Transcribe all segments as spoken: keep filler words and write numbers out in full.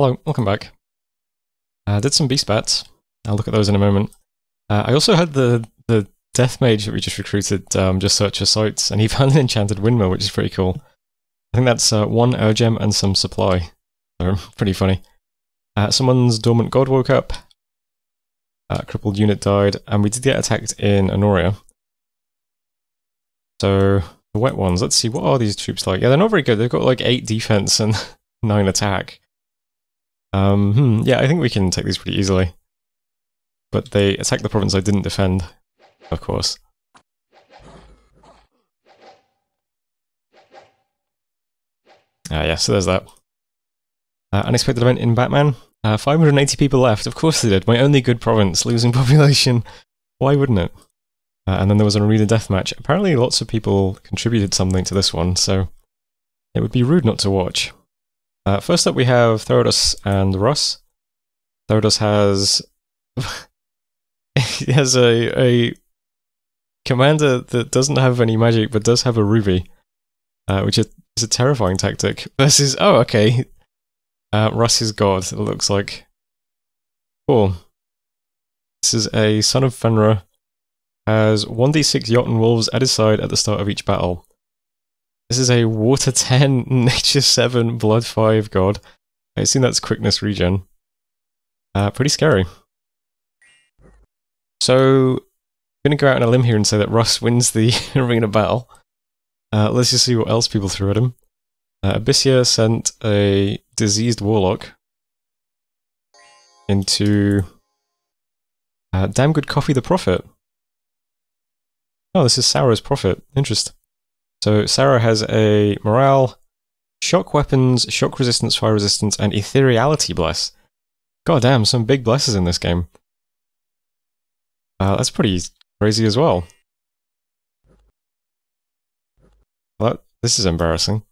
Hello, welcome back. I uh, did some beast bats. I'll look at those in a moment. Uh, I also had the the death mage that we just recruited um, just search for sites, and he found an enchanted windmill, which is pretty cool. I think that's uh, one urgem and some supply. So, pretty funny. Uh, someone's dormant god woke up. A crippled unit died, and we did get attacked in Anoria. So, the wet ones, let's see, what are these troops like? Yeah, they're not very good, they've got like eight defense and nine attack. Um, hmm, yeah, I think we can take these pretty easily. But they attacked the province I didn't defend, of course. Ah yeah, so there's that. Uh, unexpected event in Batman. Uh, five hundred eighty people left, of course they did, my only good province, losing population. Why wouldn't it? Uh, and then there was an arena deathmatch. Apparently lots of people contributed something to this one, so it would be rude not to watch. Uh, first up we have Therodos and Russ. Therodos has... he has a, a commander that doesn't have any magic, but does have a ruby, uh, which is a terrifying tactic, versus... oh, okay. Uh, Russ is god, it looks like. Cool. This is a son of Fenrir. Has one d six Jotun wolves at his side at the start of each battle. This is a water ten, nature seven, blood five god. I assume that's quickness regen. Uh, pretty scary. So, I'm gonna go out on a limb here and say that Russ wins the arena battle. Uh, let's just see what else people threw at him. Uh, Abyssia sent a diseased warlock into uh, damn good coffee the prophet. Oh, this is Sauro's prophet. Interest. So Sauro has a morale, shock weapons, shock resistance, fire resistance, and ethereality bless. God damn, some big blesses in this game. Uh, that's pretty crazy as well. Well, that, this is embarrassing.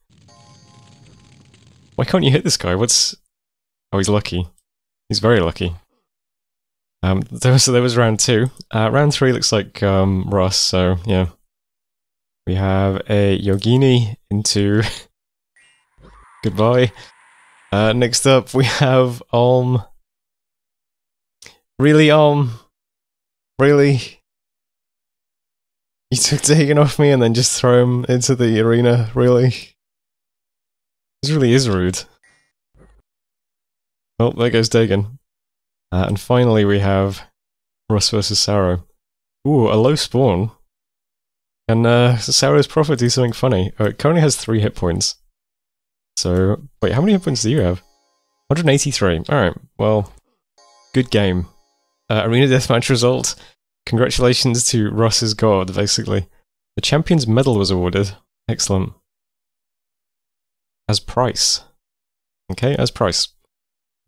Why can't you hit this guy? What's... oh, he's lucky. He's very lucky. Um, there was, so there was round two. Uh, round three looks like um, Russ, so yeah. We have a Yogini into... goodbye. Uh, next up we have Alm. Really, Alm? Really? You took Dagon off me and then just throw him into the arena, really? This really is rude. Oh, there goes Dagon. Uh, and finally we have Russ versus Sauro. Ooh, a low spawn. And uh, Sauro's prophet do something funny. Oh, it currently has three hit points. So, wait, how many hit points do you have? one hundred eighty-three. Alright, well, good game. Uh, arena deathmatch result. Congratulations to Russ's god, basically. The champion's medal was awarded. Excellent. As price. Okay, as price.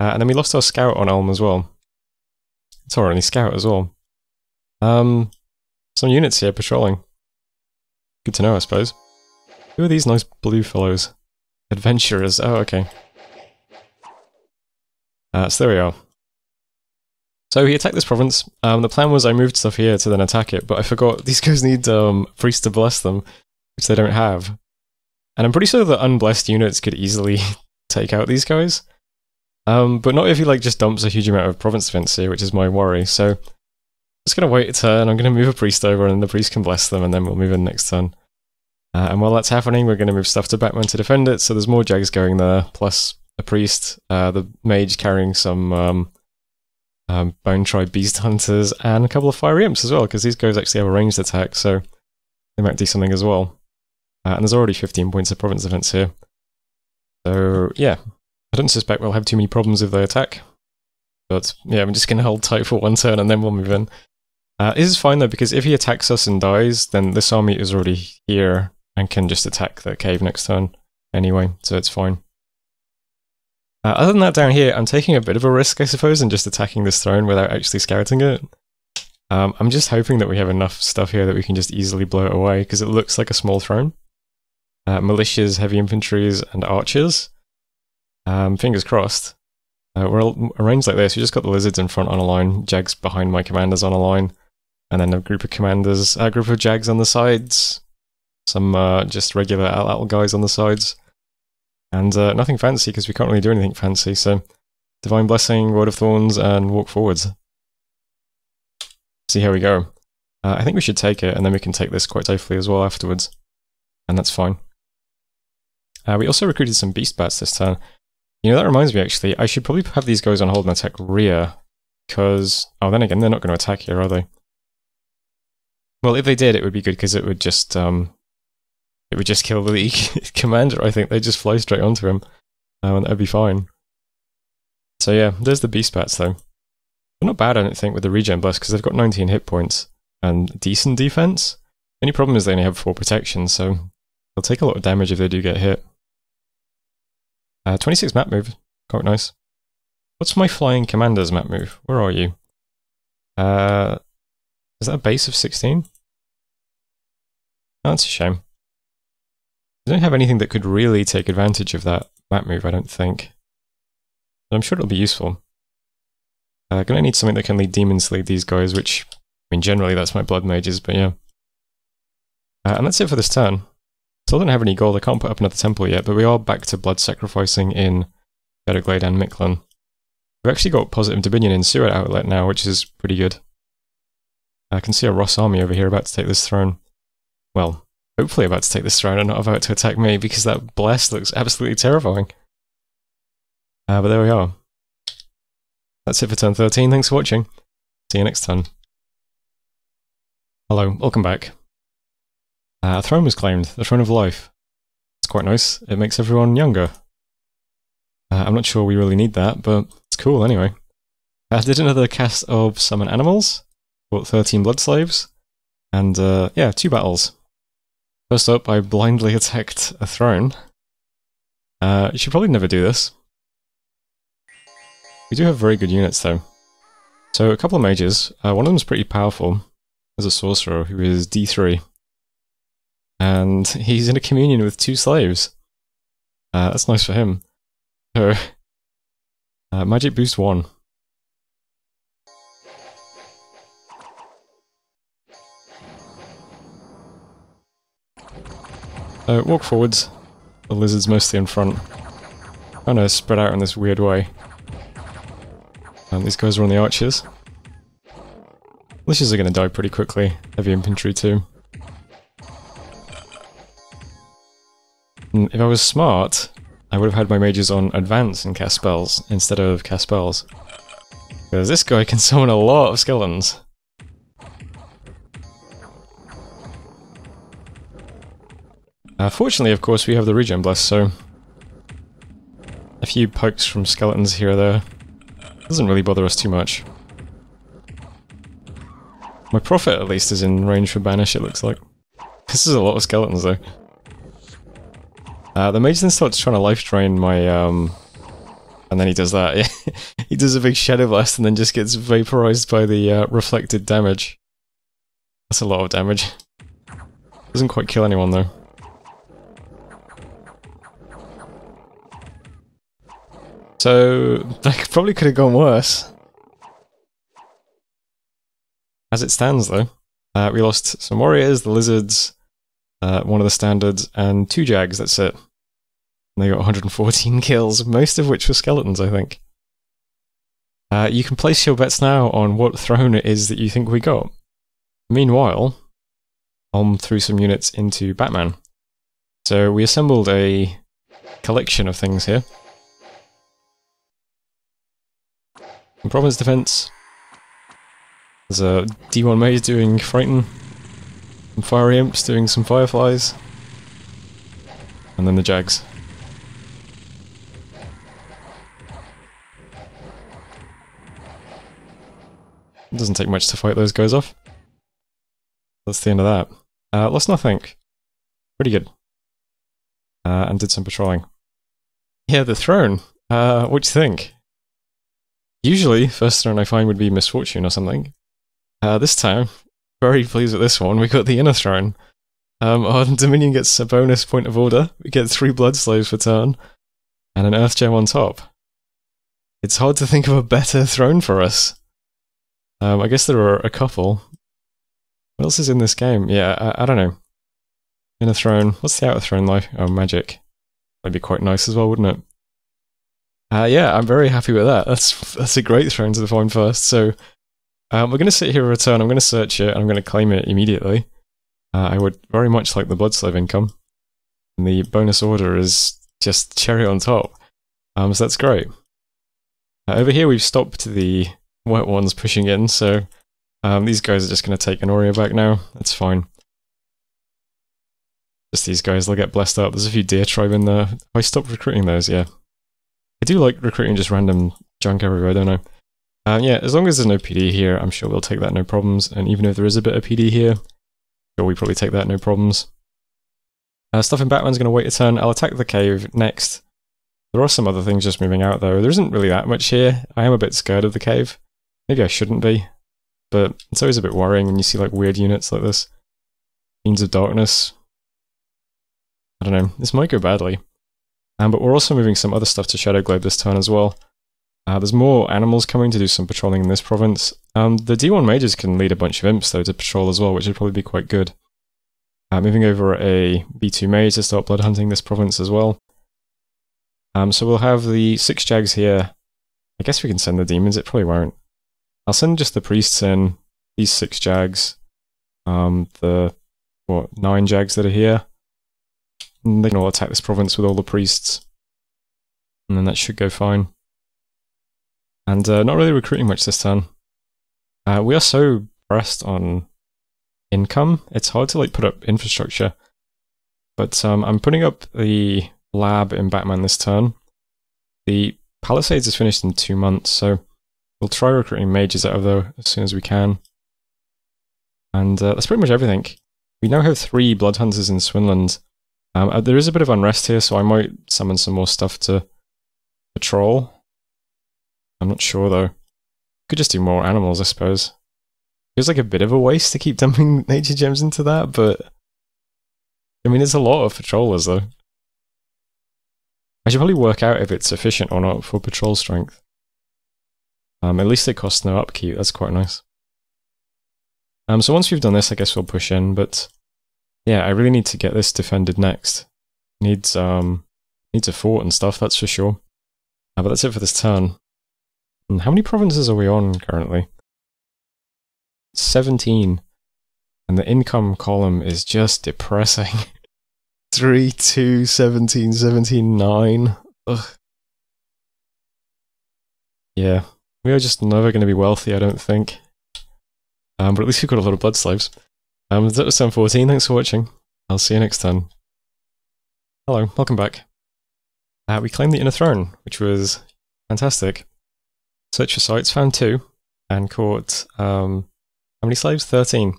Uh, and then we lost our scout on Elm as well. It's our only scout as well. Um, some units here patrolling. Good to know, I suppose. Who are these nice blue fellows? Adventurers. Oh, okay. Uh, so there we are. So he attacked this province. Um, the plan was I moved stuff here to then attack it, but I forgot these guys need um, priests to bless them, which they don't have. And I'm pretty sure that unblessed units could easily take out these guys. Um, but not if he like just dumps a huge amount of province defense here, which is my worry, so... I'm just gonna wait a turn, I'm gonna move a priest over and the priest can bless them and then we'll move in next turn. Uh, and while that's happening, we're gonna move stuff to Batman to defend it, so there's more Jags going there, plus a priest, uh, the mage carrying some um, um, Bone Tribe Beast Hunters, and a couple of Fiery Imps as well, because these guys actually have a ranged attack, so they might do something as well. Uh, and there's already fifteen points of province defense here. So, yeah. I don't suspect we'll have too many problems if they attack, but yeah, I'm just going to hold tight for one turn and then we'll move in. Uh, this is fine though, because if he attacks us and dies, then this army is already here and can just attack the cave next turn anyway, so it's fine. Uh, other than that down here, I'm taking a bit of a risk, I suppose, in just attacking this throne without actually scouting it. Um, I'm just hoping that we have enough stuff here that we can just easily blow it away, because it looks like a small throne. Uh, militias, heavy infantries, and archers. Um, fingers crossed. Uh, we're arranged like this, we just got the lizards in front on a line, Jags behind my commanders on a line, and then a group of commanders, a group of Jags on the sides, some uh, just regular Al-Al guys on the sides, and uh, nothing fancy because we can't really do anything fancy, so Divine Blessing, World of Thorns, and Walk Forwards. See how we go. Uh, I think we should take it, and then we can take this quite safely as well afterwards. And that's fine. Uh, we also recruited some Beast Bats this turn. You know, that reminds me actually, I should probably have these guys on hold and attack rear, because... Oh, then again, they're not going to attack here, are they? Well, if they did, it would be good, because it would just... Um, it would just kill the commander, I think. They'd just fly straight onto him, um, and that'd be fine. So yeah, there's the Beast Bats though. They're not bad, I don't think, with the regen blast, because they've got nineteen hit points and decent defense. The only problem is they only have four protection, so they'll take a lot of damage if they do get hit. Uh, twenty-six map move, quite nice. What's my flying commander's map move? Where are you? Uh, is that a base of sixteen? Oh, that's a shame. I don't have anything that could really take advantage of that map move, I don't think. But I'm sure it'll be useful. I'm uh, going to need something that can lead demons to lead these guys, which, I mean, generally that's my blood mages, but yeah. Uh, and that's it for this turn. Still don't have any gold, I can't put up another temple yet, but we are back to blood sacrificing in Bedoglade and Mictlan. We've actually got positive dominion in Sewer Outlet now, which is pretty good. I can see a Russ army over here about to take this throne. Well, hopefully about to take this throne and not about to attack me, because that blast looks absolutely terrifying. Uh, but there we are. That's it for turn thirteen, thanks for watching. See you next time. Hello, welcome back. Uh, a throne was claimed, the Throne of Life. It's quite nice, it makes everyone younger. Uh, I'm not sure we really need that, but it's cool anyway. I did another cast of Summon Animals, bought thirteen Blood Slaves, and uh, yeah, two battles. First up, I blindly attacked a throne. Uh, you should probably never do this. We do have very good units though. So a couple of mages, uh, one of them's pretty powerful. There's a sorcerer who is D three. And he's in a communion with two slaves. Uh, that's nice for him. So, uh, magic boost one. So walk forwards. The lizard's mostly in front. Kind of spread out in this weird way. Um, these guys are on the archers. Liches are going to die pretty quickly. Heavy infantry too. And if I was smart, I would have had my mages on advance and cast spells instead of cast spells. Because this guy can summon a lot of skeletons. Uh, fortunately, of course, we have the regen bless, so... A few pokes from skeletons here or there. Doesn't really bother us too much. My prophet, at least, is in range for banish, it looks like. This is a lot of skeletons, though. Uh, the mage then starts trying to life drain my, um... and then he does that. He does a big shadow blast and then just gets vaporized by the uh, reflected damage. That's a lot of damage. Doesn't quite kill anyone, though. So, that probably could have gone worse. As it stands though, uh, we lost some warriors, the lizards, uh, one of the standards, and two jags, that's it. And they got one hundred fourteen kills, most of which were skeletons, I think. Uh, you can place your bets now on what throne it is that you think we got. Meanwhile, Alm threw some units into Batman. So we assembled a collection of things here. Province defense. There's a D one mage doing frighten. Some fiery imps doing some fireflies. And then the jags. It doesn't take much to fight those guys off. That's the end of that. Uh, lost nothing. Pretty good. Uh, and did some patrolling. Yeah, the throne. Uh, what do you think? Usually, first throne I find would be Misfortune or something. Uh, this time, very pleased with this one, we got the Inner Throne. Um, our Dominion gets a bonus point of order, we get three Blood Slaves per turn, and an Earth Gem on top. It's hard to think of a better throne for us. Um, I guess there are a couple. What else is in this game? Yeah, I, I don't know. Inner Throne, what's the Outer Throne like? Oh, magic. That'd be quite nice as well, wouldn't it? Uh, yeah, I'm very happy with that. That's that's a great throne to the find first. So um, we're going to sit here and return. I'm going to search it, and I'm going to claim it immediately. Uh, I would very much like the Bloodslave income. And the bonus order is just cherry on top. Um, so that's great. Uh, over here we've stopped the wet ones pushing in, so um, these guys are just going to take Anoria back now. That's fine. Just these guys, they'll get blessed up. There's a few deer tribe in there. Have I stopped recruiting those? Yeah. I do like recruiting just random junk everywhere, don't I? Um, yeah, as long as there's no P D here, I'm sure we'll take that no problems. And even if there is a bit of P D here, sure, we probably take that no problems. Uh, stuff in Batman's going to wait a turn. I'll attack the cave next. There are some other things just moving out, though. There isn't really that much here. I am a bit scared of the cave. Maybe I shouldn't be. But it's always a bit worrying when you see like weird units like this. Fiends of Darkness. I don't know. This might go badly. Um, but we're also moving some other stuff to Shadow Glade this turn as well. Uh, there's more animals coming to do some patrolling in this province. Um, the D one mages can lead a bunch of imps, though, to patrol as well, which would probably be quite good. Uh, moving over a B two mage to start blood hunting this province as well. Um, so we'll have the six jags here. I guess we can send the demons, it probably won't. I'll send just the priests in, these six jags, um, the, what, nine jags that are here. And they can all attack this province with all the priests. And then that should go fine. And uh, not really recruiting much this turn. Uh, we are so pressed on income, it's hard to like put up infrastructure. But um, I'm putting up the lab in Batman this turn. The Palisades is finished in two months, so we'll try recruiting mages out of there as soon as we can. And uh, that's pretty much everything. We now have three blood hunters in Swinland. Um, there is a bit of unrest here, so I might summon some more stuff to patrol. I'm not sure though. Could just do more animals, I suppose. Feels like a bit of a waste to keep dumping nature gems into that, but I mean, it's a lot of patrollers though. I should probably work out if it's sufficient or not for patrol strength. Um, at least it costs no upkeep, that's quite nice. Um, so once we've done this, I guess we'll push in, but yeah, I really need to get this defended next. Needs um, needs a fort and stuff, that's for sure. Uh, but that's it for this turn. And how many provinces are we on currently? seventeen. And the income column is just depressing. three, two, seventeen, seventeen, nine. Ugh. Yeah, we are just never going to be wealthy, I don't think. Um, but at least we've got a lot of blood slaves. Um, that was turn fourteen, thanks for watching. I'll see you next time. Hello, welcome back. Uh, we claimed the Inner Throne, which was fantastic. Search for sites, found two, and caught, um, how many slaves? thirteen.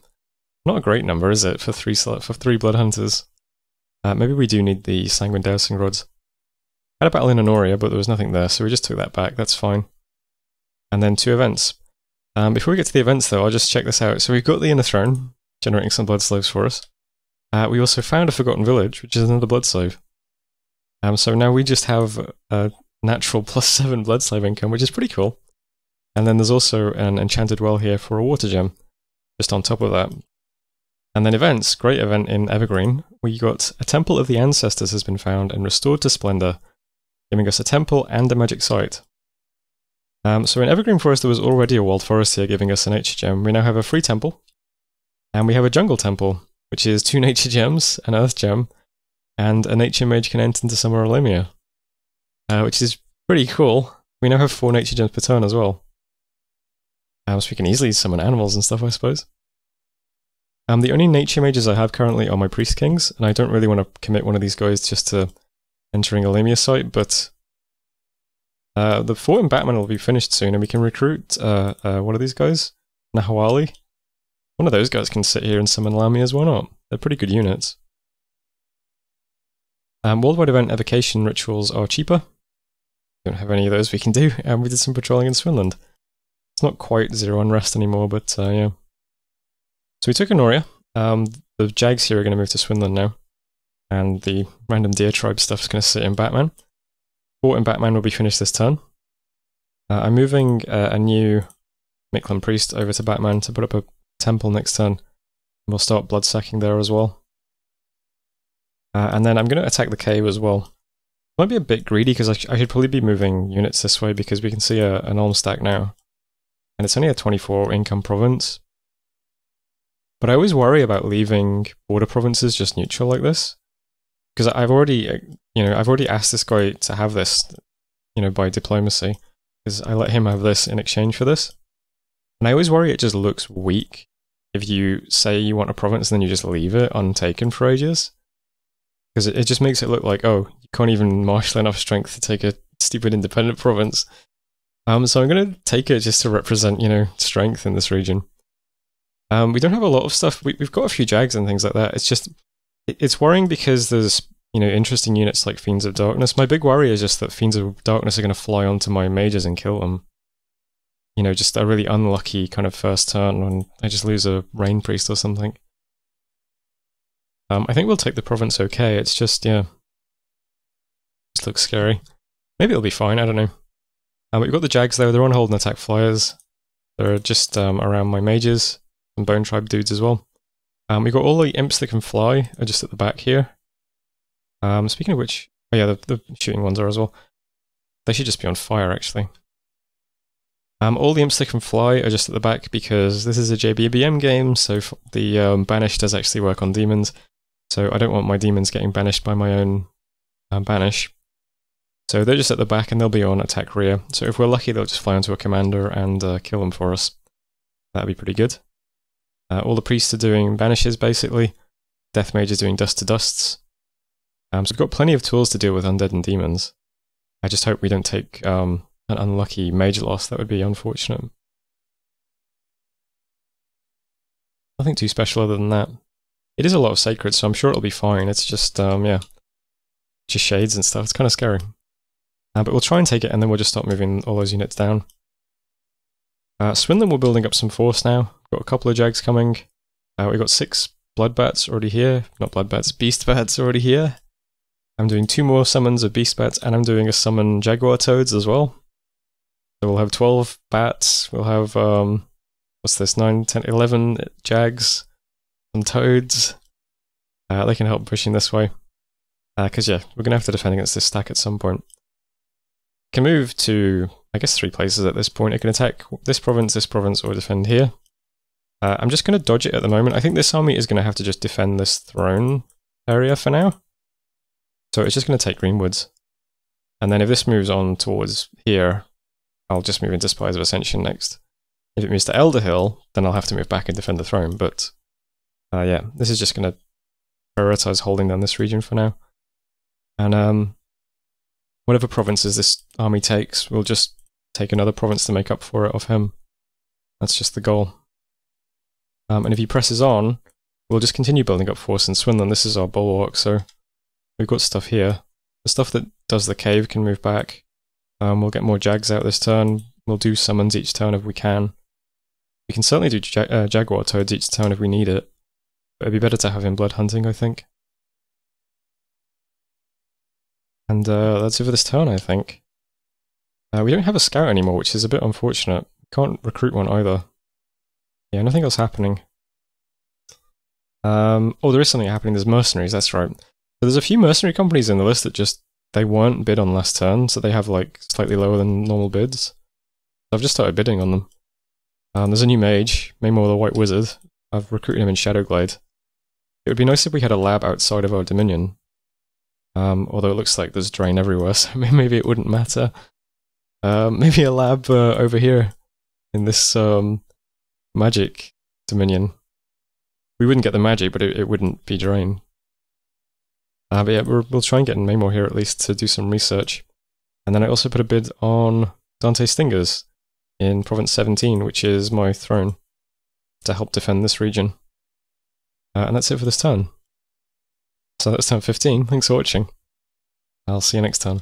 Not a great number, is it, for three, for three blood hunters? Uh, maybe we do need the Sanguine Dousing Rods. Had a battle in Honoria, but there was nothing there, so we just took that back, that's fine. And then two events. Um, before we get to the events though, I'll just check this out. So we've got the Inner Throne, generating some blood slaves for us. Uh, we also found a forgotten village, which is another blood slave. Um, so now we just have a natural plus seven blood slave income, which is pretty cool. And then there's also an enchanted well here for a water gem, just on top of that. And then events, great event in Evergreen. We got a Temple of the Ancestors has been found and restored to splendor, giving us a temple and a magic site. Um, so in Evergreen Forest there was already a walled forest here giving us a nature gem. We now have a free temple. And we have a jungle temple, which is two nature gems, an earth gem, and a nature mage can enter into summer Alemia, uh, which is pretty cool. We now have four nature gems per turn as well. Um, so we can easily summon animals and stuff, I suppose. Um, the only nature mages I have currently are my priest kings, and I don't really want to commit one of these guys just to entering Alemia site, but uh, the fort in Batman will be finished soon, and we can recruit uh, uh, one of these guys, Nahawali. One of those guys can sit here and summon Alamias, why not? They're pretty good units. Um, worldwide event evocation rituals are cheaper. Don't have any of those we can do, and we did some patrolling in Swinland. It's not quite zero unrest anymore, but uh, yeah. So we took Anoria. Um, the jags here are going to move to Swinland now, and the random deer tribe stuff is going to sit in Batman. Fort in Batman will be finished this turn. Uh, I'm moving uh, a new Mictlan priest over to Batman to put up a temple next turn, and we'll start blood sacking there as well. Uh, and then I'm going to attack the cave as well. Might be a bit greedy because I, sh I should probably be moving units this way because we can see a, an Elm stack now. And it's only a twenty-four income province. But I always worry about leaving border provinces just neutral like this. Because I've already, you know, I've already asked this guy to have this, you know, by diplomacy. Because I let him have this in exchange for this. And I always worry it just looks weak if you say you want a province and then you just leave it untaken for ages. Because it, it just makes it look like, oh, you can't even marshal enough strength to take a stupid independent province. Um, so I'm going to take it just to represent, you know, strength in this region. Um, we don't have a lot of stuff. We, we've got a few jags and things like that. It's just, it, it's worrying because there's, you know, interesting units like Fiends of Darkness. My big worry is just that Fiends of Darkness are going to fly onto my mages and kill them. You know, just a really unlucky kind of first turn when I just lose a Rain Priest or something. Um, I think we'll take the province okay. It's just, yeah, just looks scary. Maybe it'll be fine, I don't know. Um, but we've got the Jags though, they're on hold and attack flyers. They're just um, around my mages, and Bone Tribe dudes as well. Um, we've got all the imps that can fly are just at the back here. Um, speaking of which, oh yeah, the, the shooting ones are as well. They should just be on fire actually. Um, all the imps that can fly are just at the back because this is a J B B M game, so the um, banish does actually work on demons. So I don't want my demons getting banished by my own um, banish. So they're just at the back and they'll be on attack rear. So if we're lucky, they'll just fly onto a commander and uh, kill them for us. That'd be pretty good. Uh, all the priests are doing banishes basically. Death Mage is doing dust to dusts. Um, so we've got plenty of tools to deal with undead and demons. I just hope we don't take um, an unlucky mage loss. That would be unfortunate. Nothing too special other than that. It is a lot of sacred, so I'm sure it'll be fine. It's just, um, yeah, just shades and stuff. It's kind of scary. Uh, but we'll try and take it, and then we'll just start moving all those units down. Uh, Swinland, we're building up some force now. Got a couple of jags coming. Uh, we've got six blood bats already here. Not blood bats, beast bats already here. I'm doing two more summons of beast bats, and I'm doing a summon jaguar toads as well. So we'll have twelve bats. We'll have, um, what's this, nine, ten, eleven jags. Some toads. Uh, they can help pushing this way. Because, uh, yeah, we're going to have to defend against this stack at some point. Can move to, I guess, three places at this point. It can attack this province, this province, or defend here. Uh, I'm just going to dodge it at the moment. I think this army is going to have to just defend this throne area for now. So it's just going to take Greenwoods. And then if this moves on towards here, I'll just move into Spires of Ascension next. If it moves to Elder Hill, then I'll have to move back and defend the throne, but... Uh, yeah, this is just going to prioritize holding down this region for now. And um, whatever provinces this army takes, we'll just take another province to make up for it off him. That's just the goal. Um, and if he presses on, we'll just continue building up force in Swinland. This is our bulwark, so we've got stuff here. The stuff that does the cave can move back. Um, we'll get more jags out this turn. We'll do summons each turn if we can. We can certainly do ja uh, jaguar toads each turn if we need it. It'd be better to have him blood hunting, I think. And uh, that's it for this turn, I think. Uh, we don't have a scout anymore, which is a bit unfortunate. Can't recruit one either. Yeah, nothing else happening. Um, oh, there is something happening. There's mercenaries, that's right. So there's a few mercenary companies in the list that just... They weren't bid on last turn, so they have like slightly lower than normal bids. So I've just started bidding on them. Um, there's a new mage, Maymore the White Wizard. I've recruited him in Shadowglade. It would be nice if we had a lab outside of our dominion. Um, although it looks like there's drain everywhere, so maybe it wouldn't matter. Um, maybe a lab uh, over here in this um, magic dominion. We wouldn't get the magic, but it, it wouldn't be drain. Uh, but yeah, we're, we'll try and get in Maymore here at least to do some research. And then I also put a bid on Dante Stingers in Province seventeen, which is my throne, to help defend this region. Uh, and that's it for this turn. So that's turn fifteen, thanks for watching. I'll see you next time.